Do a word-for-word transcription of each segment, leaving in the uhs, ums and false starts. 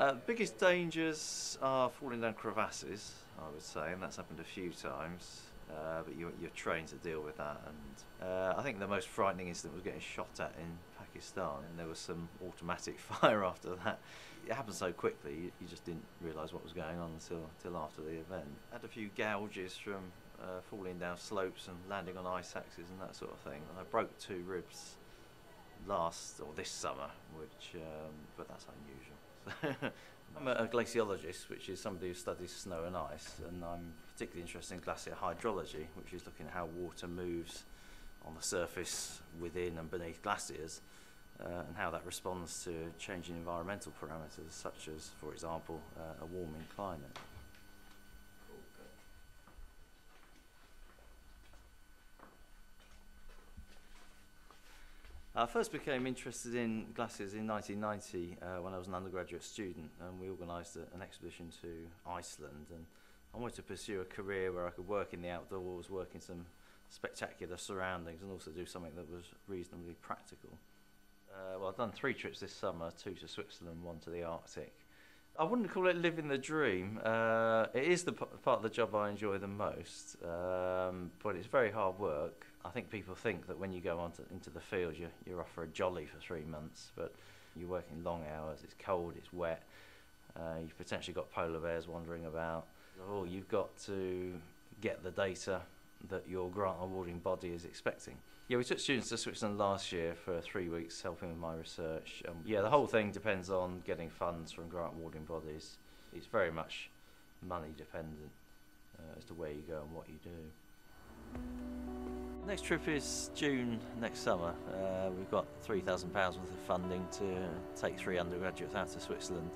Uh, biggest dangers are falling down crevasses, I would say, and that's happened a few times. Uh, but you, you're trained to deal with that. And uh, I think the most frightening incident was getting shot at in Pakistan, and there was some automatic fire after that. It happened so quickly, you, you just didn't realise what was going on until, until after the event. Had a few gouges from uh, falling down slopes and landing on ice axes and that sort of thing. And I broke two ribs last, or this summer, which, um, but that's unusual. I'm a glaciologist, which is somebody who studies snow and ice, and I'm particularly interested in glacier hydrology, which is looking at how water moves on the surface, within and beneath glaciers, uh, and how that responds to changing environmental parameters, such as, for example, uh, a warming climate. I first became interested in glaciers in nineteen ninety uh, when I was an undergraduate student, and we organised an expedition to Iceland, and I wanted to pursue a career where I could work in the outdoors, work in some spectacular surroundings, and also do something that was reasonably practical. Uh, well, I've done three trips this summer, two to Switzerland, one to the Arctic. I wouldn't call it living the dream. Uh, it is the p part of the job I enjoy the most, um, but it's very hard work. I think people think that when you go on to, into the field, you're, you're off for a jolly for three months, but you're working long hours, it's cold, it's wet, uh, you've potentially got polar bears wandering about. Oh, you've got to get the data that your grant awarding body is expecting. Yeah, we took students to Switzerland last year for three weeks helping with my research. Um, yeah, the whole thing depends on getting funds from grant awarding bodies. It's very much money dependent uh, as to where you go and what you do. Next trip is June next summer. Uh, we've got three thousand pounds worth of funding to take three undergraduates out to Switzerland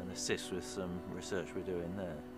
and assist with some research we're doing there.